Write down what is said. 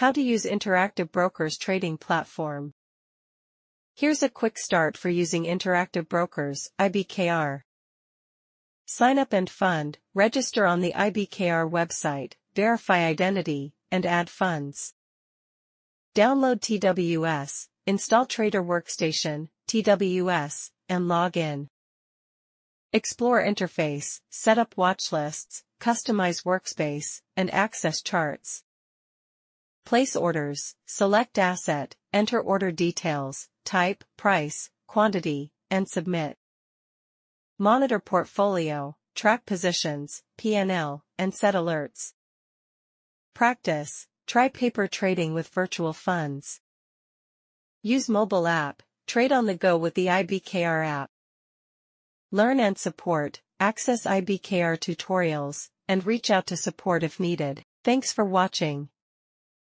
How to use Interactive Brokers trading platform. Here's a quick start for using Interactive Brokers, IBKR. Sign up and fund, register on the IBKR website, verify identity, and add funds. Download TWS, install Trader Workstation, TWS, and log in. Explore interface, set up watchlists, customize workspace, and access charts. Place orders, select asset, enter order details, type, price, quantity, and submit. Monitor portfolio, track positions, P&L, and set alerts. Practice, try paper trading with virtual funds. Use mobile app, trade on the go with the IBKR app. Learn and support, access IBKR tutorials, and reach out to support if needed. Thanks for watching.